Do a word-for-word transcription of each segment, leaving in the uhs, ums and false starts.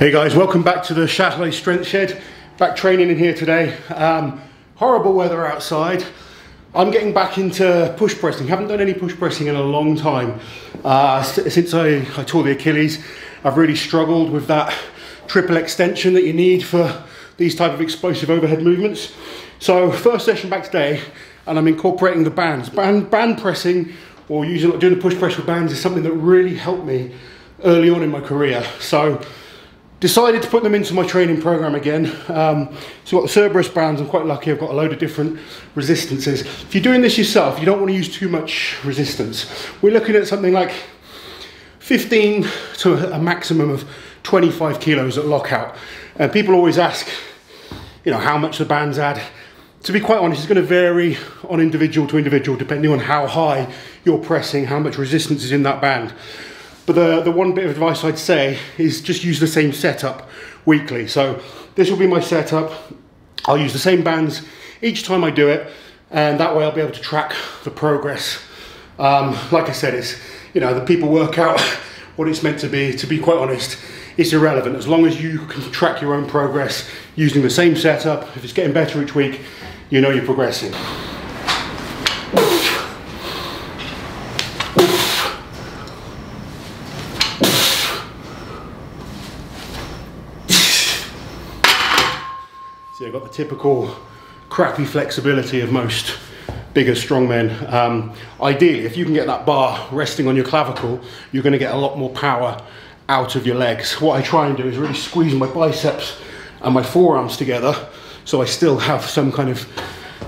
Hey guys, welcome back to the Châtelet Strength Shed. Back training in here today. Um, horrible weather outside. I'm getting back into push pressing. Haven't done any push pressing in a long time. Uh, since I, I tore the Achilles, I've really struggled with that triple extension that you need for these type of explosive overhead movements. So first session back today, and I'm incorporating the bands. Band, band pressing, or using doing the push press with bands, is something that really helped me early on in my career. So decided to put them into my training program again. Um, so I've got the Cerberus bands. I'm quite lucky, I've got a load of different resistances. If you're doing this yourself, you don't want to use too much resistance. We're looking at something like fifteen to a maximum of twenty-five kilos at lockout. And people always ask, you know, how much the bands add. To be quite honest, it's going to vary on individual to individual, depending on how high you're pressing, how much resistance is in that band. But the, the one bit of advice I'd say is just use the same setup weekly. So this will be my setup. I'll use the same bands each time I do it, and that way I'll be able to track the progress. Um, like I said, it's, you know, the people work out what it's meant to be. To be quite honest, it's irrelevant. As long as you can track your own progress using the same setup, if it's getting better each week, you know you're progressing. So you've got the typical crappy flexibility of most bigger strongmen. Um, ideally, if you can get that bar resting on your clavicle, you're going to get a lot more power out of your legs. What I try and do is really squeeze my biceps and my forearms together, so I still have some kind of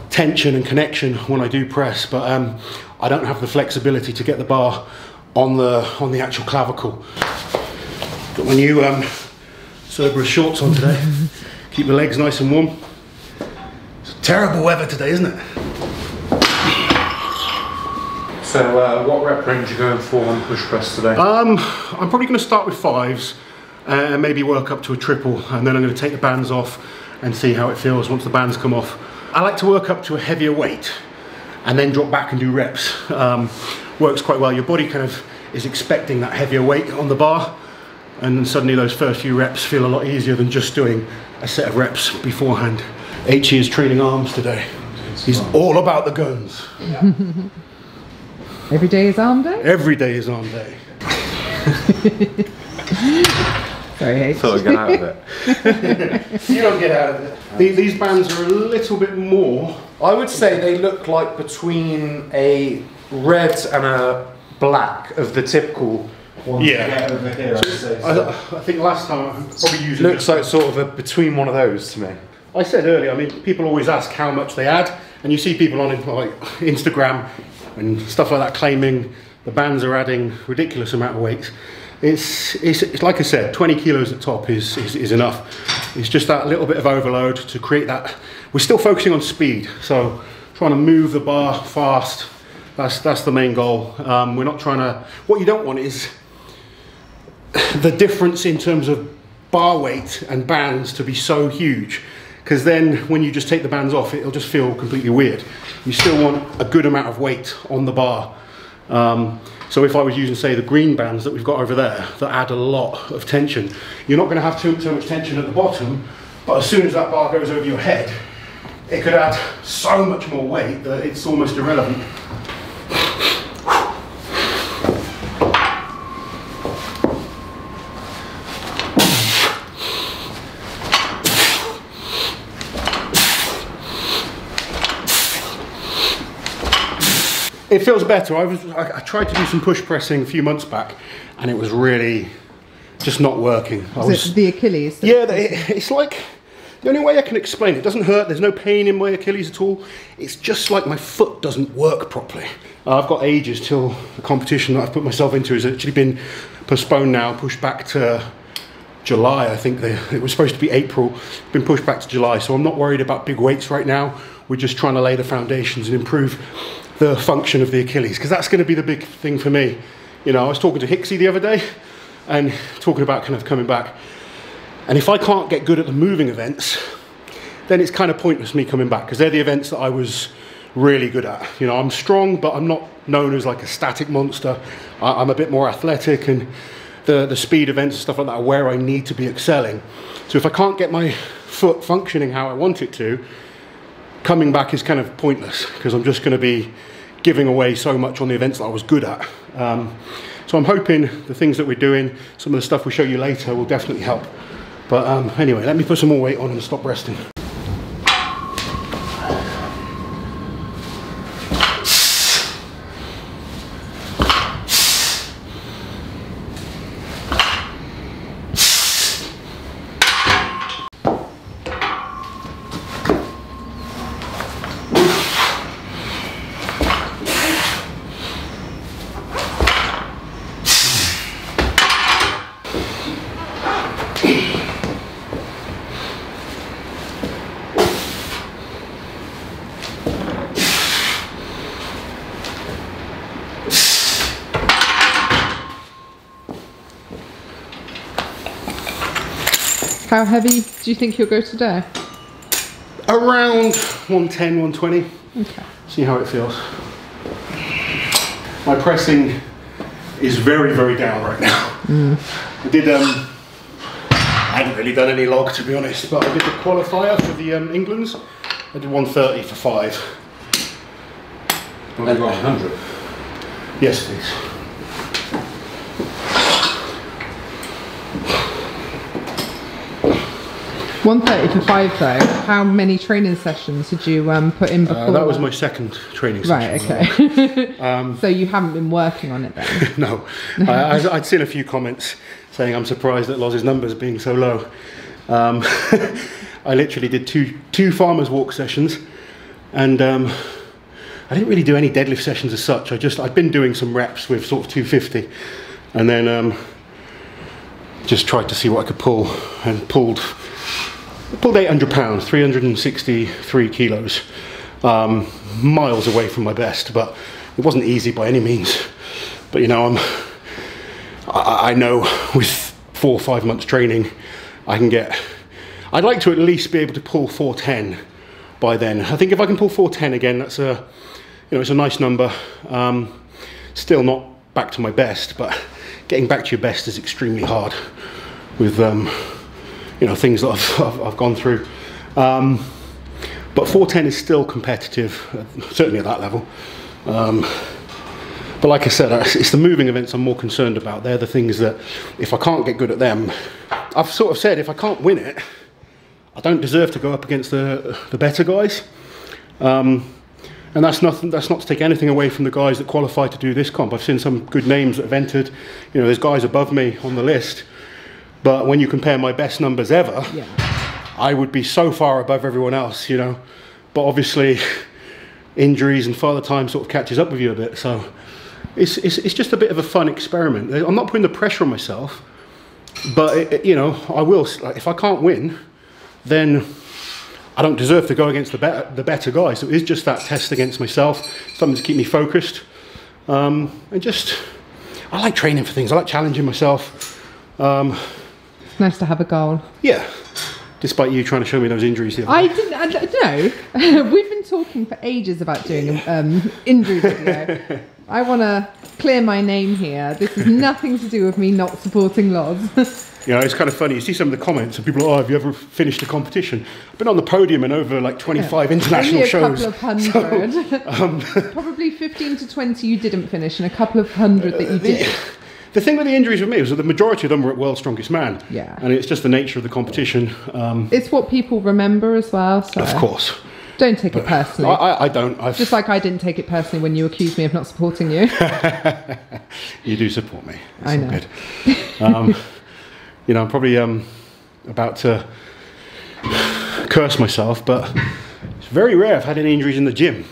tension and connection when I do press, but um, I don't have the flexibility to get the bar on the on the actual clavicle. Got my new um, Cerberus shorts on today. Keep the legs nice and warm. It's terrible weather today, isn't it? So uh, what rep range are you going for on push press today? Um, I'm probably going to start with fives and maybe work up to a triple, and then I'm going to take the bands off and see how it feels once the bands come off. I like to work up to a heavier weight and then drop back and do reps. Um, works quite well. Your body kind of is expecting that heavier weight on the bar, and then suddenly those first few reps feel a lot easier than just doing a set of reps beforehand. H E is training arms today. He's all about the guns. Yeah. Every day is arm day? Every day is arm day. Sorry, H. So I get out of it. You don't get out of it. These, these bands are a little bit more. I would say they look like between a red and a black of the typical. One yeah, over here, I, say, so. I, I think last time I probably used looks like sort of a between one of those to me. I said earlier, I mean, people always ask how much they add, and you see people on like Instagram and stuff like that claiming the bands are adding ridiculous amount of weights. It's it's, it's like I said, twenty kilos at top is, is is enough. It's just that little bit of overload to create that. We're still focusing on speed, so trying to move the bar fast. That's that's the main goal. Um, we're not trying to. What you don't want is the difference in terms of bar weight and bands to be so huge, because then when you just take the bands off, it'll just feel completely weird. You still want a good amount of weight on the bar. Um, so if I was using, say, the green bands that we've got over there that add a lot of tension, you're not going to have too, too much tension at the bottom, but as soon as that bar goes over your head, it could add so much more weight that it's almost irrelevant. It feels better. I was I, I tried to do some push pressing a few months back, and it was really just not working. I was, it the Achilles? The yeah, it, it's like the only way I can explain it. It doesn't hurt. There's no pain in my Achilles at all. It's just like my foot doesn't work properly. Uh, I've got ages till the competition that I've put myself into has actually been postponed now, pushed back to July. I think they, it was supposed to be April, been pushed back to July. So I'm not worried about big weights right now. We're just trying to lay the foundations and improve the function of the Achilles, because that's going to be the big thing for me. You know, I was talking to Hixie the other day and talking about kind of coming back, and if I can't get good at the moving events, then it's kind of pointless me coming back, because they're the events that I was really good at. You know, I'm strong, but I'm not known as like a static monster. I, I'm a bit more athletic and the, the speed events and stuff like that are where I need to be excelling. So if I can't get my foot functioning how I want it to, coming back is kind of pointless because I'm just going to be giving away so much on the events that I was good at. Um, so I'm hoping the things that we're doing, some of the stuff we'll show you later, will definitely help. But um, anyway, let me put some more weight on and stop resting. How heavy do you think you'll go today? Around one ten, one twenty. Okay. See how it feels. My pressing is very, very down right now. Mm. I did, um, I haven't really done any log to be honest, but I did the qualifier for the um, England's. I did one thirty for five. Well, one hundred. Yes, please. one thirty for five though, how many training sessions did you um, put in before? Uh, that was my second training session. Right, okay. um, so you haven't been working on it then? No. I, I'd seen a few comments saying I'm surprised at Loz's numbers being so low. Um, I literally did two, two farmer's walk sessions and um, I didn't really do any deadlift sessions as such. I just, I'd been doing some reps with sort of two fifty and then um, just tried to see what I could pull and pulled. I pulled eight hundred pounds, three hundred sixty-three kilos, um, miles away from my best, but it wasn't easy by any means. But you know, I'm, I, I know with four or five months training, I can get, I'd like to at least be able to pull four ten by then. I think if I can pull four ten again, that's a, you know, it's a nice number. Um, still not back to my best, but getting back to your best is extremely hard with, um, you know, things that I've, I've, I've gone through. Um, but four ten is still competitive, certainly at that level. Um, but like I said, it's the moving events I'm more concerned about. They're the things that, if I can't get good at them, I've sort of said, if I can't win it, I don't deserve to go up against the, the better guys. Um, and that's, nothing, that's not to take anything away from the guys that qualify to do this comp. I've seen some good names that have entered. You know, there's guys above me on the list. But when you compare my best numbers ever, yeah. I would be so far above everyone else, you know. But obviously, injuries and father time sort of catches up with you a bit. So it's, it's, it's just a bit of a fun experiment. I'm not putting the pressure on myself, but, it, it, you know, I will. Like, if I can't win, then I don't deserve to go against the better, the better guy. So it is just that test against myself, something to keep me focused. Um, and just, I like training for things. I like challenging myself. Um, Nice to have a goal. Yeah, despite you trying to show me those injuries the other I didn't, I, no, we've been talking for ages about doing an um, injury video. I want to clear my name here. This has nothing to do with me not supporting Loz. You know, it's kind of funny. You see some of the comments and people are, oh, have you ever finished a competition? I've been on the podium and over like twenty-five yeah. international shows. A couple of hundred. So, um, probably fifteen to twenty you didn't finish and a couple of hundred that you did. The thing with the injuries with me was that the majority of them were at World's Strongest Man. Yeah. And it's just the nature of the competition. Um, it's what people remember as well. So. Of course. Don't take but it personally. I, I don't. I've just like I didn't take it personally when you accused me of not supporting you. You do support me. It's I know. Good. Um, you know, I'm probably um, about to curse myself, but... Very rare I've had any injuries in the gym.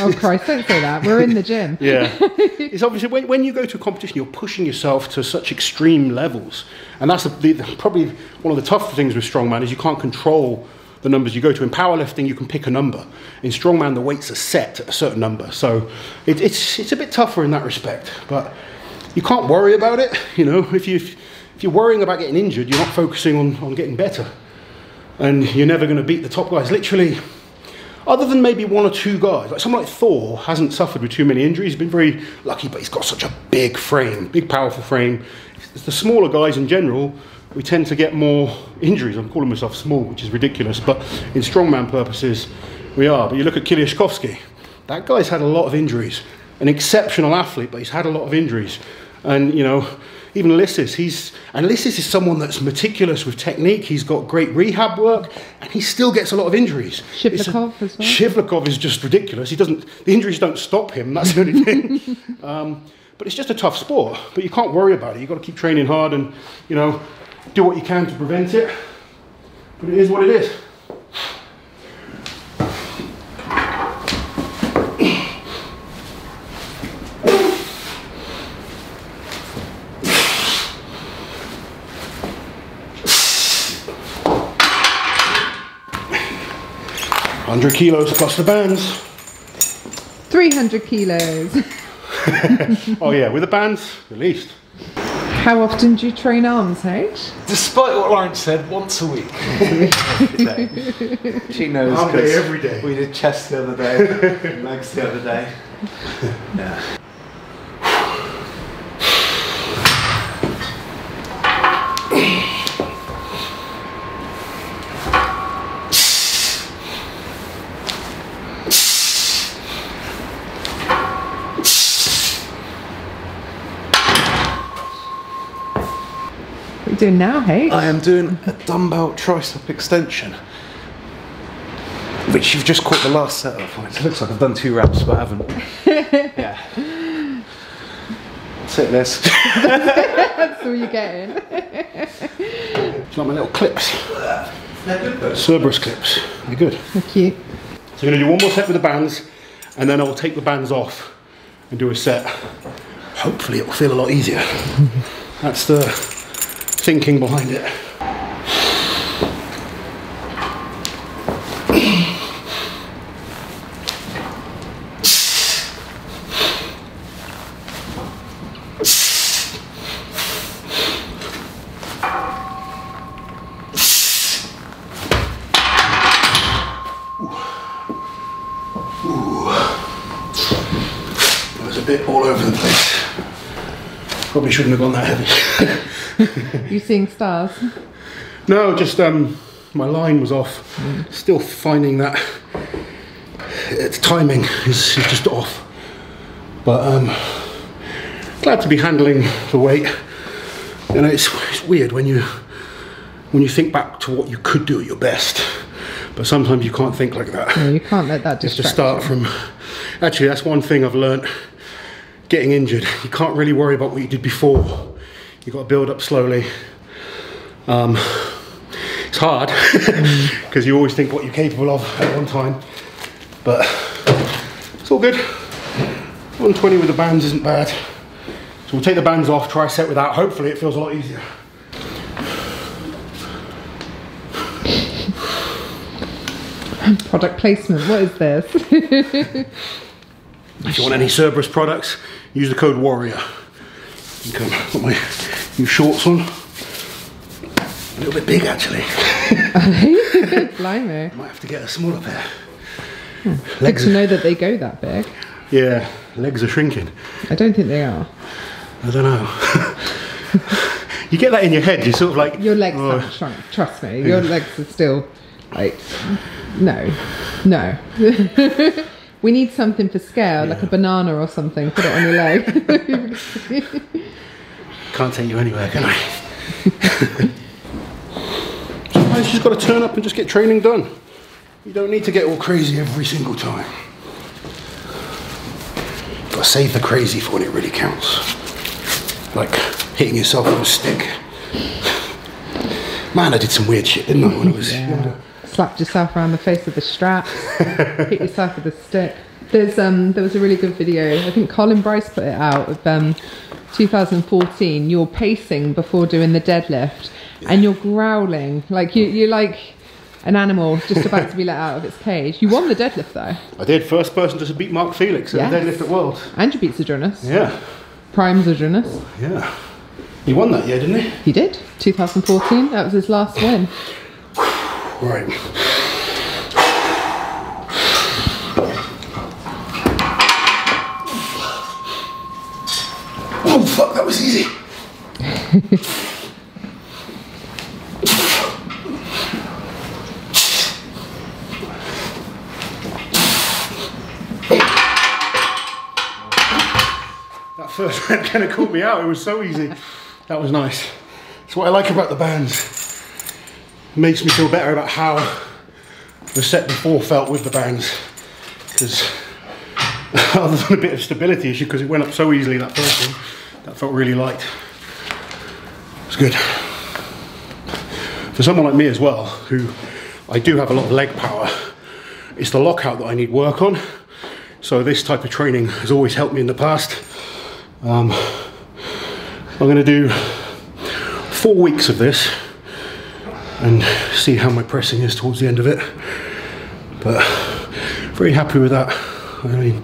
Oh Christ, don't say that, we're in the gym. Yeah, it's obviously when, when you go to a competition you're pushing yourself to such extreme levels, and that's the, the, probably one of the tough things with strongman is you can't control the numbers you go to. In powerlifting you can pick a number, in strongman the weights are set at a certain number, so it, it's, it's a bit tougher in that respect, but you can't worry about it, you know. If, you, if, if you're worrying about getting injured you're not focusing on, on getting better, and you're never going to beat the top guys, literally. Other than maybe one or two guys, like someone like Thor hasn't suffered with too many injuries. He's been very lucky, but he's got such a big frame, big powerful frame. it's the smaller guys in general, we tend to get more injuries. I'm calling myself small, which is ridiculous, but in strongman purposes, we are. But you look at Kiliashkovsky, that guy's had a lot of injuries. An exceptional athlete, but he's had a lot of injuries. And, you know, even Lissis, he's, and Lissis is someone that's meticulous with technique. He's got great rehab work, and he still gets a lot of injuries. Shivlikov a, as well. Shivlikov is just ridiculous. He doesn't, the injuries don't stop him, that's the only thing. Um, but it's just a tough sport, but you can't worry about it. You've got to keep training hard and, you know, do what you can to prevent it. But it is what it is. one hundred kilos plus the bands. three hundred kilos. Oh yeah, with the bands, at least. How often do you train arms, H? Despite what Lauren said, once a week. Every day. She knows. Arm day every day. We did chest the other day, and legs the other day. Yeah. Doing now, hey? I am doing a dumbbell tricep extension, which you've just caught the last set of. It looks like I've done two reps, but I haven't. Yeah. That's it, Liz. That's all you're getting. It's like my little clips. Cerberus clips. They're good. They're cute. So we're going to do one more set with the bands, and then I'll take the bands off and do a set. Hopefully it'll feel a lot easier. That's the thinking behind it. That was a bit all over the place. Probably shouldn't have gone that heavy. You seeing stars? No, just um, my line was off. Mm. Still finding that its timing is, is just off. But um, glad to be handling the weight. You know, it's, it's weird when you when you think back to what you could do at your best, but sometimes you can't think like that. No, you can't let that distract you. Just start from. Actually, that's one thing I've learnt. Getting injured, you can't really worry about what you did before. You've got to build up slowly. Um, it's hard because you always think what you're capable of at one time, but it's all good. one twenty with the bands isn't bad. So we'll take the bands off, try a set without. Hopefully it feels a lot easier. Product placement, what is this? If you want any Cerberus products, use the code WARRIOR. Come, put my new shorts on. A little bit big, actually. Blimey. Might have to get a smaller pair. Yeah. Legs. Good to know that they go that big. Yeah, legs are shrinking. I don't think they are. I don't know. You get that in your head. You're sort of like your legs oh. haven't shrunk. Trust me, your yeah. legs are still like no, no. We need something for scale, yeah. like a banana or something. Put it on your leg. Can't take you anywhere, can I? Sometimes you've just got to turn up and just get training done. You don't need to get all crazy every single time. You've got to save the crazy for when it really counts. Like hitting yourself with a stick. Man, I did some weird shit, didn't I, when I was yeah. younger? Slapped yourself around the face with the straps, hit yourself with a stick. There's um, there was a really good video, I think Colin Bryce put it out, of um, two thousand fourteen, you're pacing before doing the deadlift, yeah. and you're growling, like you, you're like an animal just about to be let out of its cage. You won the deadlift though. I did, first person to beat Mark Felix at yes. the deadlift at Worlds. And you beat Zydrunas. Yeah. Prime Zydrunas. Yeah. He won that year, didn't he? He did, two thousand fourteen, that was his last win. Right. Oh fuck, that was easy. That first rep kind of caught me out, it was so easy. That was nice. It's what I like about the bands. It makes me feel better about how the set before felt with the bands. Because other than a bit of stability issue, because it went up so easily that first one, that felt really light. It's good. For someone like me as well, who I do have a lot of leg power, it's the lockout that I need work on. So this type of training has always helped me in the past. Um, I'm going to do four weeks of this and see how my pressing is towards the end of it. But very happy with that. I mean,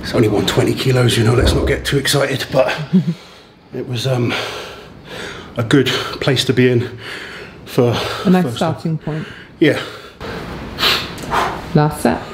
it's only one hundred twenty kilos, you know, let's not get too excited, but it was um, a good place to be in for a nice starting time. point. Yeah. Last set.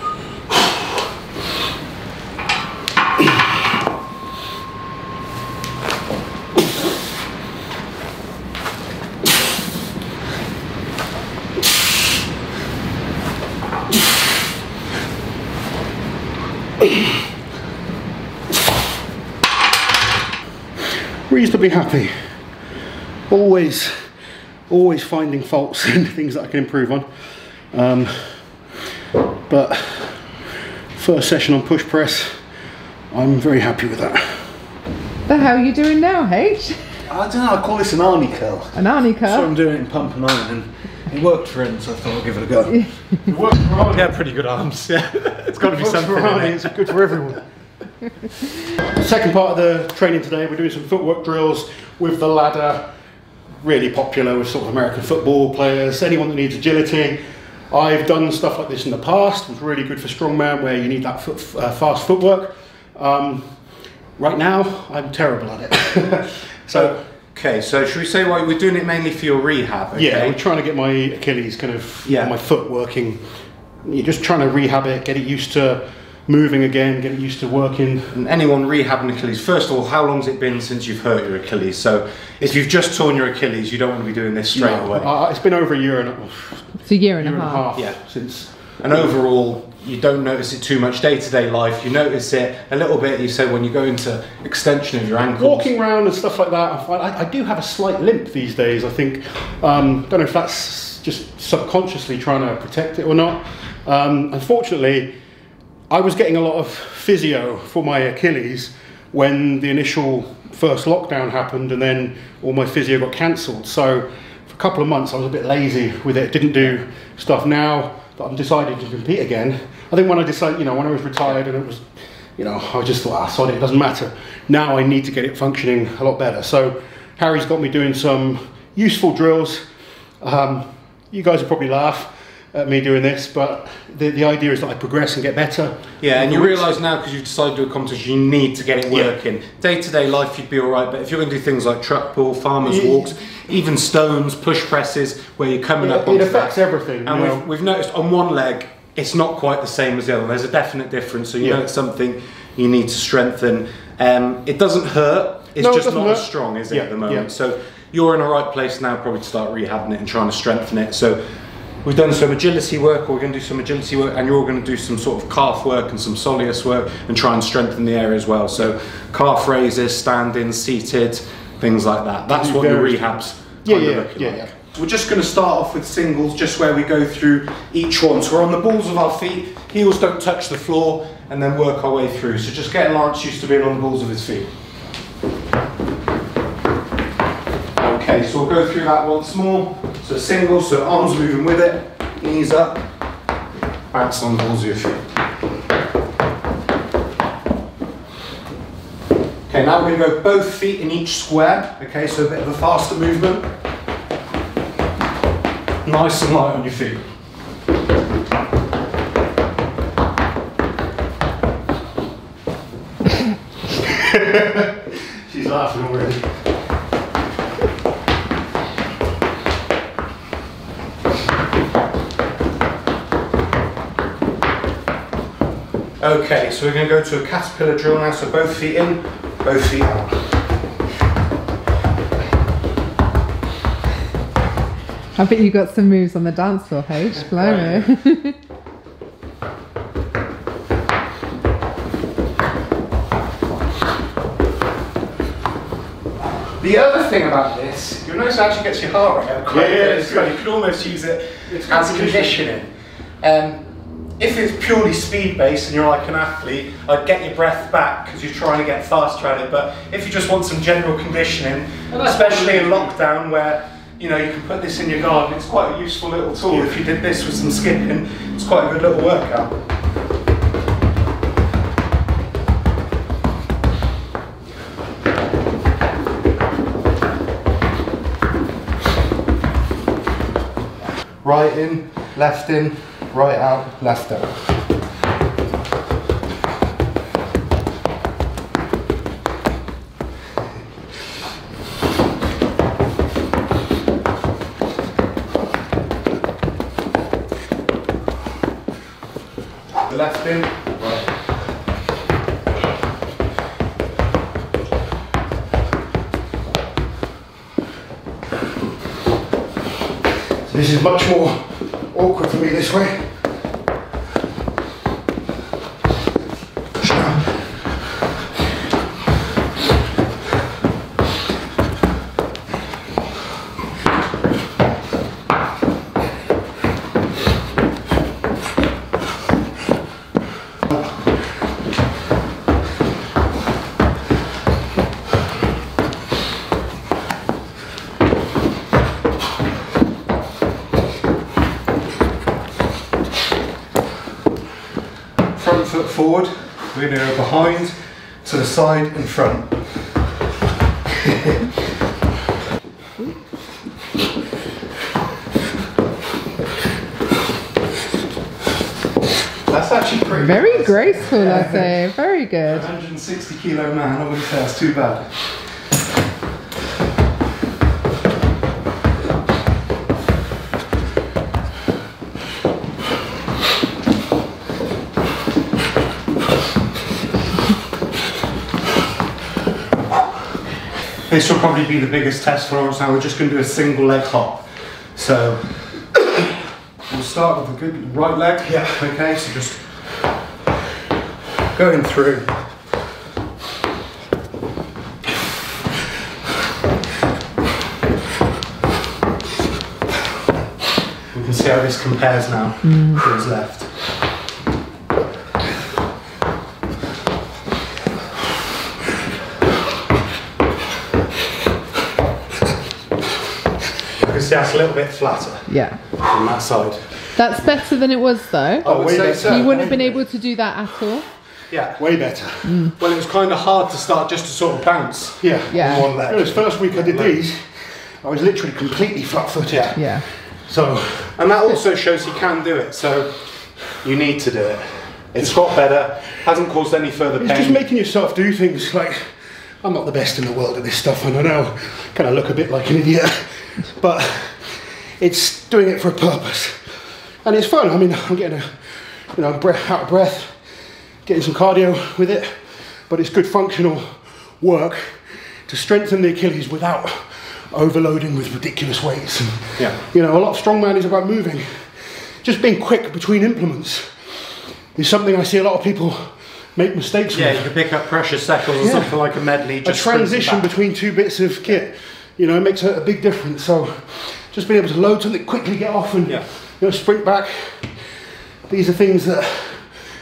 Reasonably happy. Always, always finding faults and things that I can improve on. Um, but first session on push press, I'm very happy with that. The hell are you doing now, H? I don't know. I call this an Arnie curl. An Arnie curl. So I'm doing it in pump and iron, and it worked for him, so I thought I'll give it a go. It worked for Arnie. Yeah, pretty good arms. Yeah, it's got to be something. For Arnie. It's good for everyone. Second part of the training today, we're doing some footwork drills with the ladder. Really popular with sort of American football players, anyone that needs agility. I've done stuff like this in the past. It's really good for strongman where you need that foot, uh, fast footwork. Um, right now, I'm terrible at it. so, okay, so should we say why well, we're doing it mainly for your rehab? Okay? Yeah, I'm trying to get my Achilles kind of, yeah. my foot working. You're just trying to rehab it, get it used to moving again, getting used to working. And anyone rehabbing Achilles, first of all, how long's it been since you've hurt your Achilles? So if you've just torn your Achilles, you don't want to be doing this straight no, away. Uh, it's been over a year and a half. It's a year and, year and, and a half. half. Yeah, since. And overall, you don't notice it too much day-to-day life. You notice it a little bit, you say, when you go into extension of your ankles. Walking around and stuff like that, I find I, I do have a slight limp these days, I think. Um, don't know if that's just subconsciously trying to protect it or not. Um, unfortunately, I was getting a lot of physio for my Achilles when the initial first lockdown happened, and then all my physio got cancelled. So for a couple of months I was a bit lazy with it, didn't do stuff. Now that I'm decided to compete again, I think when I decided, you know, when I was retired and it was, you know, I just thought, ah, sod it, it doesn't matter. Now I need to get it functioning a lot better. So Harry's got me doing some useful drills. Um, you guys will probably laugh at me doing this, but the, the idea is that I progress and get better. Yeah, and you realise now, because you've decided to accomplish, you need to get it working. Day-to-day yeah. -day life, you'd be all right, but if you're going to do things like truck pull, farmers yeah. walks, even stones, push presses, where you're coming yeah, up on it affects that. everything. And we've, we've noticed on one leg, it's not quite the same as the other. There's a definite difference, so you yeah. know it's something you need to strengthen. Um, it doesn't hurt, it's no, just it not hurt. as strong, is it, yeah, at the moment? Yeah. So you're in the right place now, probably, to start rehabbing it and trying to strengthen it. So we've done some agility work, or we're going to do some agility work, and you're all going to do some sort of calf work and some soleus work and try and strengthen the area as well. So calf raises, standing, seated, things like that. That's what your rehab's kind of looking like. We're just going to start off with singles, just where we go through each one. So we're on the balls of our feet, heels don't touch the floor, and then work our way through. So just getting Lance used to being on the balls of his feet. Okay, so we'll go through that once more. So single, so arms moving with it, knees up, bounce on the balls of your feet. Okay, now we're going to go both feet in each square. Okay, so a bit of a faster movement. Nice and light on your feet. She's laughing already. Okay, so we're going to go to a caterpillar drill now, so both feet in, both feet out. I bet you got some moves on the dance floor, H. Blimey. Right. The other thing about this, you'll notice it actually gets your heart rate up quite a bit. It's good. You can almost use it it's as conditioning. Um, if it's purely speed based and you're like an athlete, I'd get your breath back because you're trying to get faster at it. But if you just want some general conditioning, especially in lockdown where you know you can put this in your garden, it's quite a useful little tool. If you did this with some skipping, it's quite a good little workout. Right in, left in, right out, left out. The left in, right. So this is much more awkward for me this way. Forward, we're going to go behind, to the side and front. That's actually pretty very good. Graceful, yeah. I say, very good. one hundred sixty kilo man, I wouldn't say that's too bad. This will probably be the biggest test for us now. We're just going to do a single leg hop. So we'll start with a good right leg. Yeah. Okay, so just going through. We can see how this compares now mm. to his left. That's a little bit flatter. Yeah. On that side. That's better than it was though. Oh, way better. You wouldn't have been able to do that at all. Yeah, way better. Mm. Well, it was kind of hard to start just to sort of bounce. Yeah. Yeah. On one leg. It was first week I did these, I was literally completely flat-footed. Yeah. Yeah. So, and that also shows you can do it. So, you need to do it. It's got better. Hasn't caused any further pain. It's just making yourself do things like. I'm not the best in the world at this stuff, and I know, kind of look a bit like an idiot, but it's doing it for a purpose, and it's fun. I mean, I'm getting, a, you know, breath out of breath, getting some cardio with it, but it's good functional work to strengthen the Achilles without overloading with ridiculous weights. And, yeah, you know, a lot of strongman is about moving, just being quick between implements is something I see a lot of people. Make mistakes yeah, with. Yeah, you can pick up pressure cycles or yeah. something like a medley. Just a transition between two bits of kit, you know, makes a, a big difference. So just being able to load something, quickly get off and yeah. you know, sprint back. These are things that,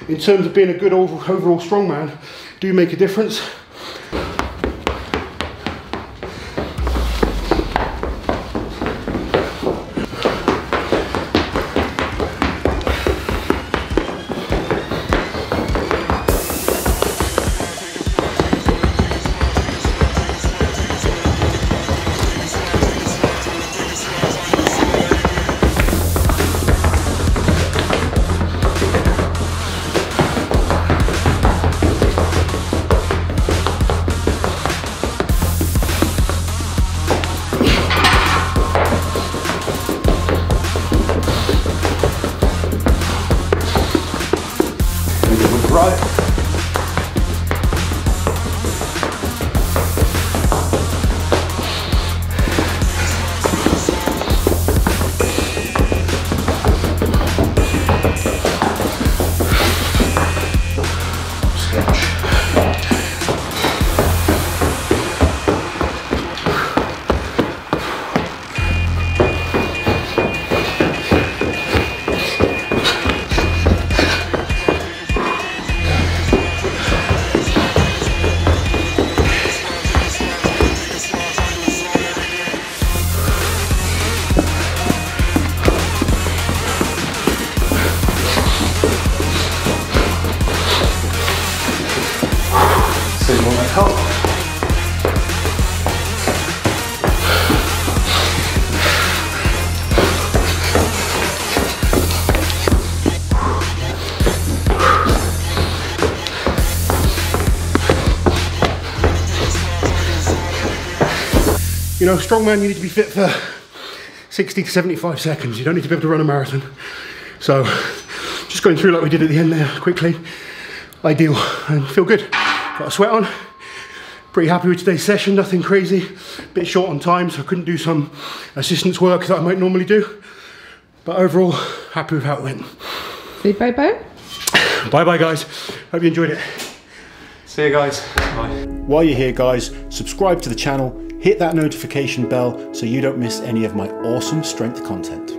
in terms of being a good overall, overall strongman, do make a difference. You know, strongman, you need to be fit for sixty to seventy-five seconds. You don't need to be able to run a marathon. So, just going through like we did at the end there, quickly, ideal, and feel good. Got a sweat on. Pretty happy with today's session, nothing crazy. Bit short on time, so I couldn't do some assistance work that I might normally do. But overall, happy with how it went. Say bye-bye. Bye-bye, guys. Hope you enjoyed it. See you, guys. Bye. While you're here, guys, subscribe to the channel, hit that notification bell so you don't miss any of my awesome strength content.